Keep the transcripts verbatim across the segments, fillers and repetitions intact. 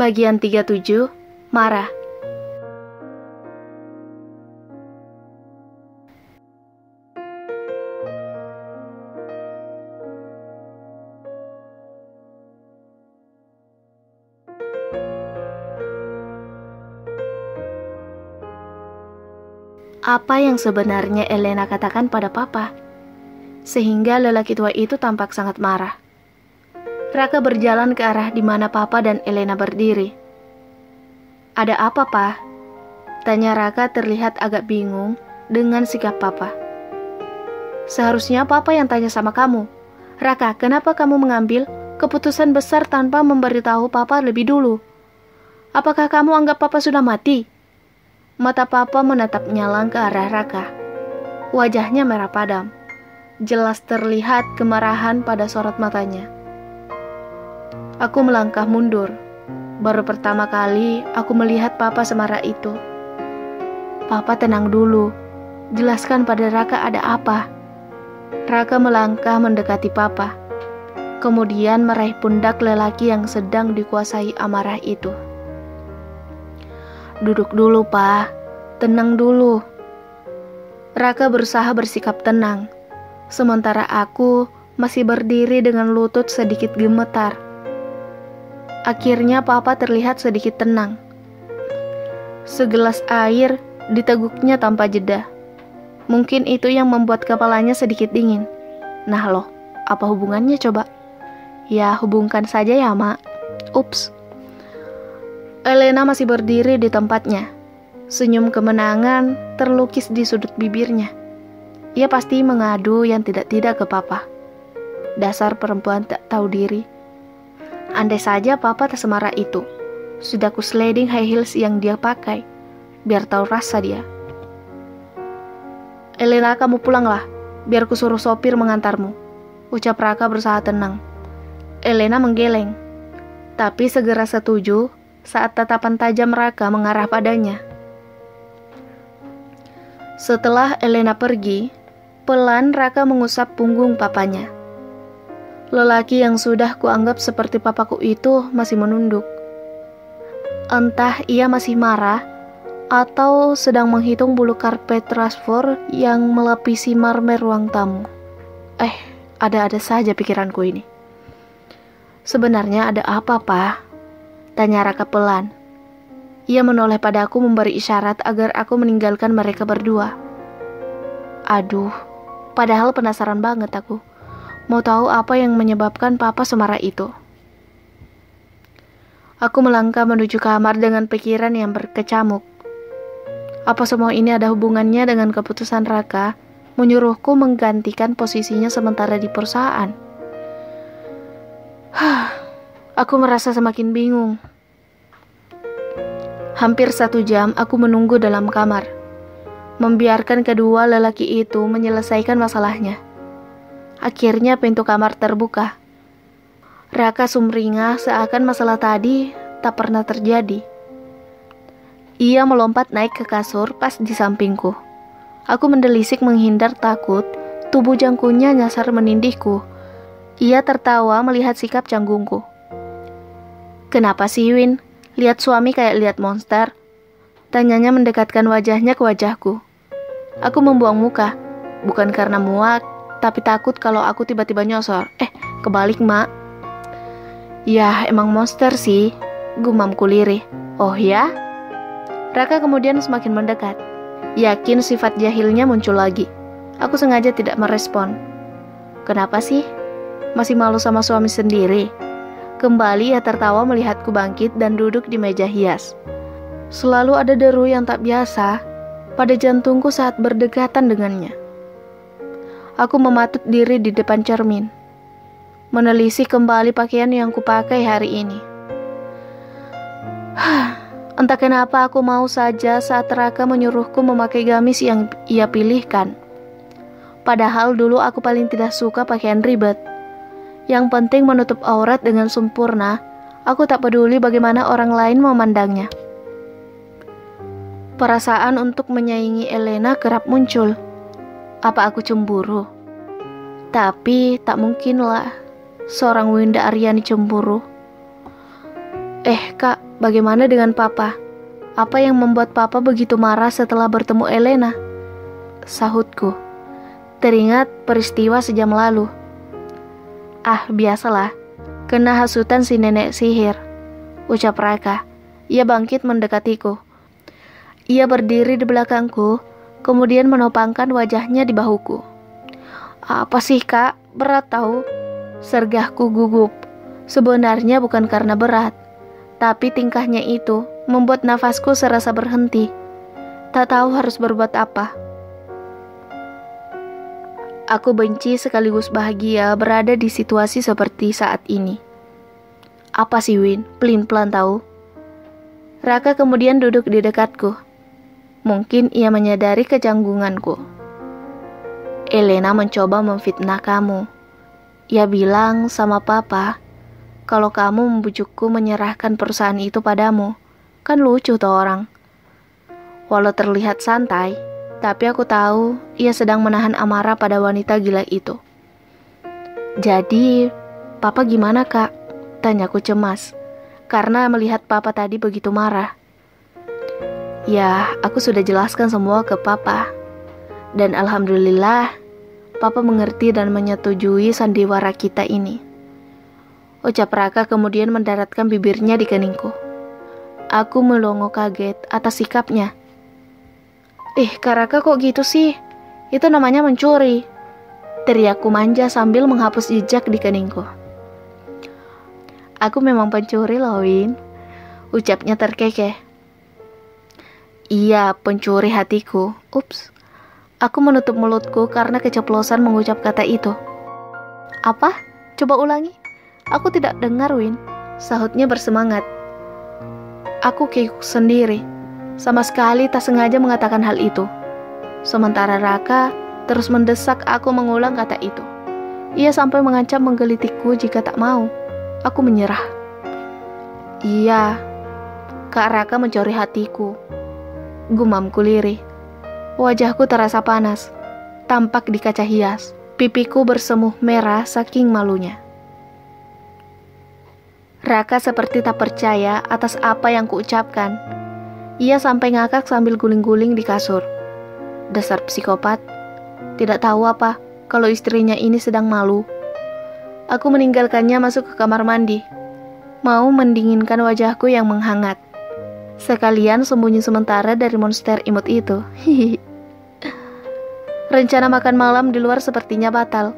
Bagian tiga puluh tujuh, Marah. Apa yang sebenarnya Elena katakan pada papa, sehingga lelaki tua itu tampak sangat marah. Raka berjalan ke arah di mana papa dan Elena berdiri. "Ada apa, Pa?" tanya Raka, terlihat agak bingung dengan sikap papa. "Seharusnya papa yang tanya sama kamu. Raka, kenapa kamu mengambil keputusan besar tanpa memberitahu papa lebih dulu? Apakah kamu anggap papa sudah mati?" Mata papa menatap nyalang ke arah Raka. Wajahnya merah padam. Jelas terlihat kemarahan pada sorot matanya. Aku melangkah mundur. Baru pertama kali aku melihat papa semarah itu. "Papa tenang dulu. Jelaskan pada Raka ada apa." Raka melangkah mendekati papa. Kemudian meraih pundak lelaki yang sedang dikuasai amarah itu. "Duduk dulu, Pa. Tenang dulu." Raka berusaha bersikap tenang, sementara aku masih berdiri dengan lutut sedikit gemetar. Akhirnya papa terlihat sedikit tenang. Segelas air diteguknya tanpa jeda. Mungkin itu yang membuat kepalanya sedikit dingin. Nah loh, apa hubungannya coba? Ya, hubungkan saja ya, Mak. Ups. Elena masih berdiri di tempatnya. Senyum kemenangan terlukis di sudut bibirnya. Ia pasti mengadu yang tidak-tidak ke papa. Dasar perempuan tak tahu diri. Andai saja papa tak semarah itu. Sudah ku sliding high heels yang dia pakai. Biar tahu rasa dia. "Elena, kamu pulanglah. Biar ku suruh sopir mengantarmu," ucap Raka berusaha tenang. Elena menggeleng, tapi segera setuju saat tatapan tajam Raka mengarah padanya. Setelah Elena pergi, pelan Raka mengusap punggung papanya. Lelaki yang sudah kuanggap seperti papaku itu masih menunduk. Entah ia masih marah atau sedang menghitung bulu karpet transfer yang melapisi marmer ruang tamu. Eh, ada-ada saja pikiranku ini. "Sebenarnya ada apa, Pa?" tanya Raka pelan. Ia menoleh padaku memberi isyarat agar aku meninggalkan mereka berdua. Aduh, padahal penasaran banget aku. Mau tahu apa yang menyebabkan papa semarah itu. Aku melangkah menuju kamar dengan pikiran yang berkecamuk. Apa semua ini ada hubungannya dengan keputusan Raka menyuruhku menggantikan posisinya sementara di perusahaan? Hah. Aku merasa semakin bingung. Hampir satu jam aku menunggu dalam kamar, membiarkan kedua lelaki itu menyelesaikan masalahnya. Akhirnya pintu kamar terbuka. Raka sumringah seakan masalah tadi tak pernah terjadi. Ia melompat naik ke kasur pas di sampingku. Aku mendelisik menghindar takut tubuh jangkungnya nyasar menindihku. Ia tertawa melihat sikap canggungku. "Kenapa sih, Win? Lihat suami kayak lihat monster?" tanyanya mendekatkan wajahnya ke wajahku. Aku membuang muka, bukan karena muak, tapi takut kalau aku tiba-tiba nyosor. Eh, kebalik, Mak. "Yah, emang monster sih," gumamku lirih. "Oh ya?" Raka kemudian semakin mendekat. Yakin sifat jahilnya muncul lagi. Aku sengaja tidak merespon. "Kenapa sih? Masih malu sama suami sendiri?" Kembali ia tertawa melihatku bangkit dan duduk di meja hias. Selalu ada deru yang tak biasa pada jantungku saat berdekatan dengannya. Aku mematut diri di depan cermin, menelisik kembali pakaian yang kupakai hari ini. Entah kenapa aku mau saja saat Raka menyuruhku memakai gamis yang ia pilihkan. Padahal dulu aku paling tidak suka pakaian ribet. Yang penting menutup aurat dengan sempurna, aku tak peduli bagaimana orang lain memandangnya. Perasaan untuk menyaingi Elena kerap muncul. Apa aku cemburu? Tapi tak mungkinlah seorang Winda Aryani cemburu. Eh kak, bagaimana dengan papa? Apa yang membuat papa begitu marah setelah bertemu Elena? Sahutku. Teringat peristiwa sejam lalu. Ah, biasalah. Kena hasutan si nenek sihir, ucap Raka. Ia bangkit mendekatiku. Ia berdiri di belakangku, kemudian menopangkan wajahnya di bahuku. Apa sih kak, berat tahu? Sergahku gugup. Sebenarnya bukan karena berat, tapi tingkahnya itu membuat nafasku serasa berhenti. Tak tahu harus berbuat apa. Aku benci sekaligus bahagia berada di situasi seperti saat ini. Apa sih Win, pelin-pelan tahu? Raka kemudian duduk di dekatku. Mungkin ia menyadari kecanggunganku. Elena mencoba memfitnah kamu. Ia bilang sama papa, kalau kamu membujukku menyerahkan perusahaan itu padamu. Kan lucu toh orang. Walau terlihat santai, tapi aku tahu ia sedang menahan amarah pada wanita gila itu. Jadi, papa gimana kak? Tanyaku cemas. Karena melihat papa tadi begitu marah. Ya, aku sudah jelaskan semua ke papa. Dan alhamdulillah, papa mengerti dan menyetujui sandiwara kita ini. Ucap Raka kemudian mendaratkan bibirnya di keningku. Aku melongo kaget atas sikapnya. Ih, Kak Raka kok gitu sih? Itu namanya mencuri. Teriakku manja sambil menghapus jejak di keningku. Aku memang pencuri loh Win, ucapnya terkekeh. Iya, pencuri hatiku. Ups. Aku menutup mulutku karena keceplosan mengucap kata itu. Apa? Coba ulangi. Aku tidak dengar Win, sahutnya bersemangat. Aku kikuk sendiri. Sama sekali tak sengaja mengatakan hal itu. Sementara Raka terus mendesak aku mengulang kata itu. Ia sampai mengancam menggelitikku jika tak mau. Aku menyerah. Iya, Kak Raka mencuri hatiku, gumamku lirih. Wajahku terasa panas, tampak di kaca hias. Pipiku bersemuh merah saking malunya. Raka seperti tak percaya atas apa yang kuucapkan. Ia sampai ngakak sambil guling-guling di kasur. Dasar psikopat, tidak tahu apa kalau istrinya ini sedang malu. Aku meninggalkannya masuk ke kamar mandi, mau mendinginkan wajahku yang menghangat. Sekalian sembunyi sementara dari monster imut itu. Rencana makan malam di luar sepertinya batal.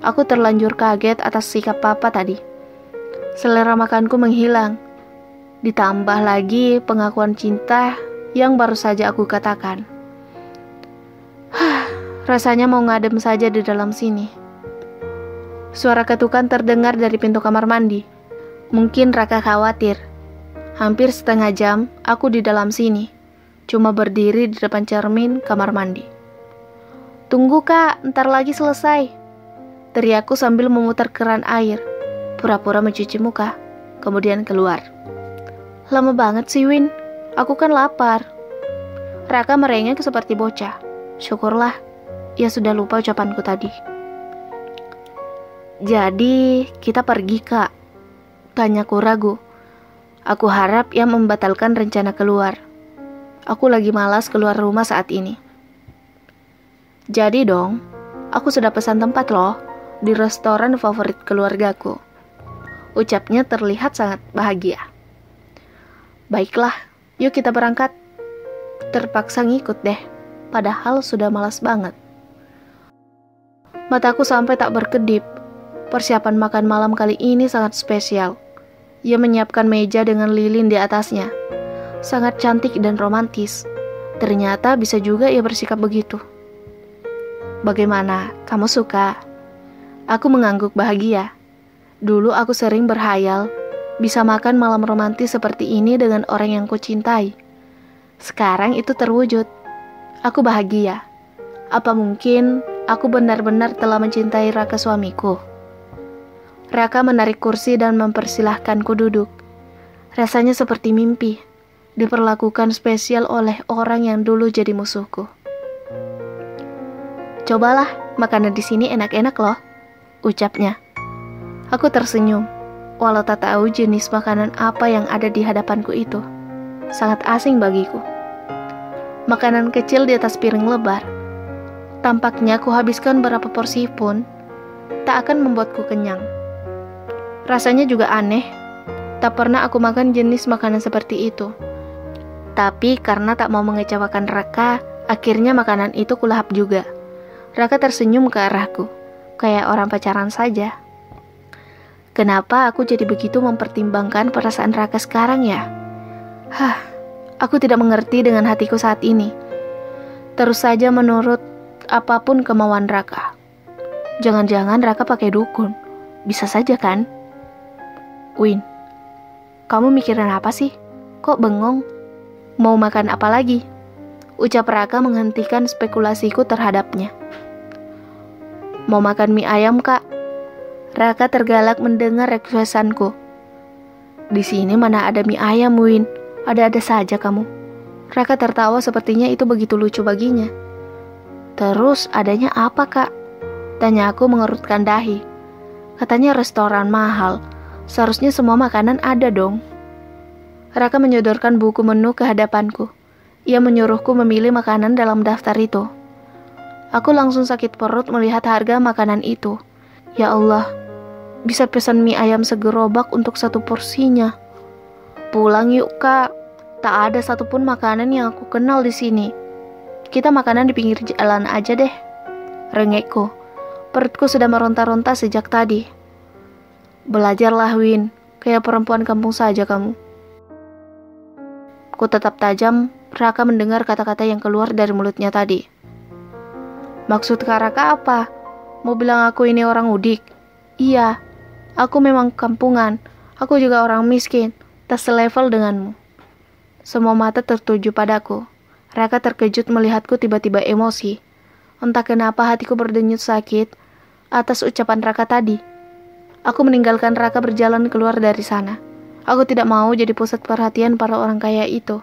Aku terlanjur kaget atas sikap papa tadi. Selera makanku menghilang. Ditambah lagi pengakuan cinta yang baru saja aku katakan. Rasanya mau ngadem saja di dalam sini. Suara ketukan terdengar dari pintu kamar mandi. Mungkin Raka khawatir. Hampir setengah jam aku di dalam sini, cuma berdiri di depan cermin kamar mandi. Tunggu kak, ntar lagi selesai, teriakku sambil memutar keran air. Pura-pura mencuci muka, kemudian keluar. Lama banget sih Win, aku kan lapar. Raka merengek seperti bocah. Syukurlah, ia sudah lupa ucapanku tadi. Jadi, kita pergi kak? Tanyaku ragu. Aku harap ia membatalkan rencana keluar. Aku lagi malas keluar rumah saat ini. Jadi dong, aku sudah pesan tempat loh, di restoran favorit keluargaku, ucapnya terlihat sangat bahagia. Baiklah, yuk kita berangkat. Terpaksa ngikut deh, padahal sudah malas banget. Mataku sampai tak berkedip. Persiapan makan malam kali ini sangat spesial. Ia menyiapkan meja dengan lilin di atasnya. Sangat cantik dan romantis. Ternyata bisa juga ia bersikap begitu. Bagaimana? Kamu suka? Aku mengangguk bahagia. Dulu aku sering berhayal bisa makan malam romantis seperti ini dengan orang yang kucintai. Sekarang itu terwujud. Aku bahagia. Apa mungkin aku benar-benar telah mencintai Raka suamiku? Raka menarik kursi dan mempersilahkanku duduk. Rasanya seperti mimpi, diperlakukan spesial oleh orang yang dulu jadi musuhku. Cobalah, makanan di sini enak-enak loh, ucapnya. Aku tersenyum. walau tak tahu jenis makanan apa yang ada di hadapanku itu. Sangat asing bagiku. Makanan kecil di atas piring lebar. Tampaknya ku habiskan berapa porsi pun tak akan membuatku kenyang. Rasanya juga aneh. Tak pernah aku makan jenis makanan seperti itu. Tapi karena tak mau mengecewakan Raka, akhirnya makanan itu kulahap juga. Raka tersenyum ke arahku, kayak orang pacaran saja. Kenapa aku jadi begitu mempertimbangkan perasaan Raka sekarang ya? Hah, aku tidak mengerti dengan hatiku saat ini. Terus saja menurut apapun kemauan Raka. Jangan-jangan Raka pakai dukun. Bisa saja kan? Win, kamu mikirin apa sih? Kok bengong? Mau makan apa lagi? Ucap Raka menghentikan spekulasiku terhadapnya. Mau makan mie ayam, Kak? Raka tergalak mendengar requestanku. Di sini mana ada mie ayam, Win? Ada-ada saja kamu. Raka tertawa, sepertinya itu begitu lucu baginya. Terus adanya apa, Kak? Tanya aku mengerutkan dahi. Katanya restoran mahal. Seharusnya semua makanan ada dong. Raka menyodorkan buku menu ke hadapanku. Ia menyuruhku memilih makanan dalam daftar itu. Aku langsung sakit perut melihat harga makanan itu. Ya Allah, bisa pesan mie ayam segerobak untuk satu porsinya. Pulang yuk, Kak. Tak ada satupun makanan yang aku kenal di sini. Kita makanan di pinggir jalan aja deh. Rengekku. Perutku sudah meronta-ronta sejak tadi. Belajarlah, Win. Kayak perempuan kampung saja kamu. Ku tetap tajam. Raka mendengar kata-kata yang keluar dari mulutnya tadi. Maksud Kak Raka apa? Mau bilang aku ini orang udik? Iya, aku memang kampungan. Aku juga orang miskin, tak selevel denganmu. Semua mata tertuju padaku. Raka terkejut melihatku tiba-tiba emosi. Entah kenapa hatiku berdenyut sakit atas ucapan Raka tadi. Aku meninggalkan Raka berjalan keluar dari sana. Aku tidak mau jadi pusat perhatian para orang kaya itu.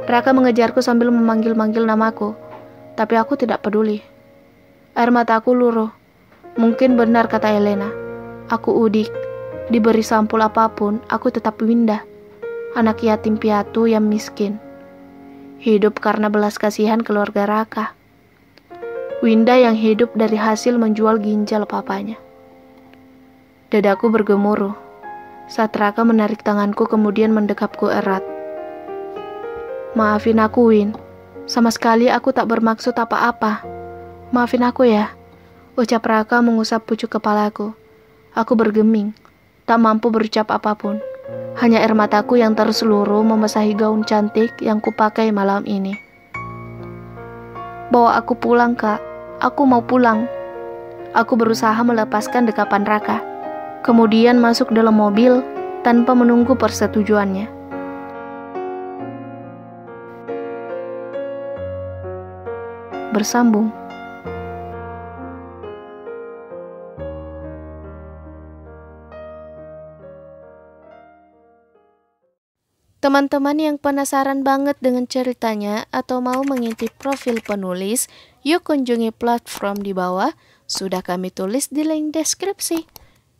Raka mengejarku sambil memanggil-manggil namaku, tapi aku tidak peduli. Air mataku luruh. Mungkin benar kata Elena. Aku udik. Diberi sampul apapun, aku tetap Winda. Anak yatim piatu yang miskin. Hidup karena belas kasihan keluarga Raka. Winda yang hidup dari hasil menjual ginjal papanya. Dadaku bergemuruh. Saat Raka menarik tanganku kemudian mendekapku erat. Maafin aku, Win. Sama sekali aku tak bermaksud apa-apa. Maafin aku ya, ucap Raka mengusap pucuk kepalaku. Aku bergeming, tak mampu berucap apapun. Hanya air mataku yang terus luruh membasahi gaun cantik yang kupakai malam ini. Bawa aku pulang, Kak. Aku mau pulang. Aku berusaha melepaskan dekapan Raka. Kemudian masuk dalam mobil tanpa menunggu persetujuannya. Bersambung. Teman-teman yang penasaran banget dengan ceritanya atau mau mengintip profil penulis, yuk kunjungi platform di bawah, sudah kami tulis di link deskripsi.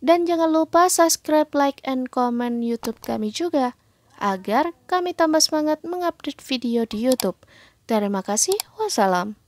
Dan jangan lupa subscribe, like, and comment YouTube kami juga, agar kami tambah semangat mengupdate video di YouTube. Terima kasih, wassalam.